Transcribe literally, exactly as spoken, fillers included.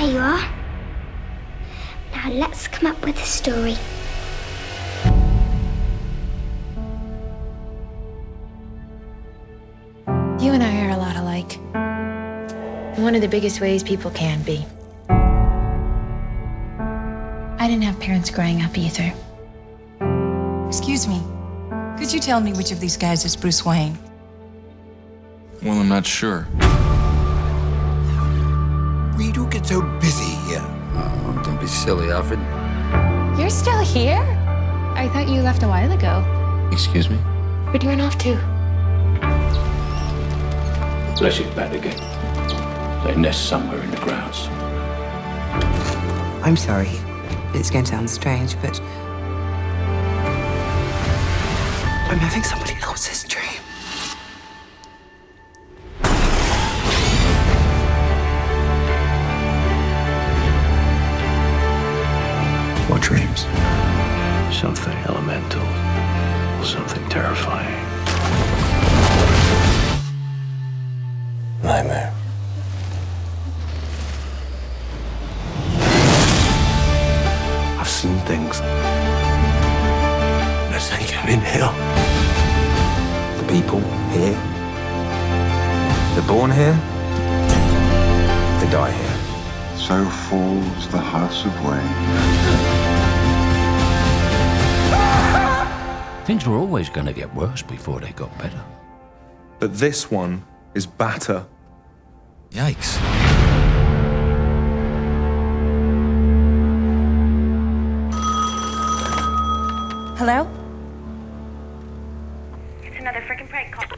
There you are. Now let's come up with a story. You and I are a lot alike. One of the biggest ways people can be. I didn't have parents growing up either. Excuse me, could you tell me which of these guys is Bruce Wayne? Well, I'm not sure. We do get so busy here. Oh, don't be silly, Alfred. You're still here? I thought you left a while ago. Excuse me? But you went off too. Let's get back again. They nest somewhere in the grounds. I'm sorry. It's going to sound strange, but I'm having somebody else's dream. What dreams? Something elemental, something terrifying. Nightmare. I've seen things. Let's take him in here. The people here. They're born here. They die here. So falls the House of Wayne. Things were always going to get worse before they got better. But this one is batter. Yikes. Hello? It's another freaking prank call.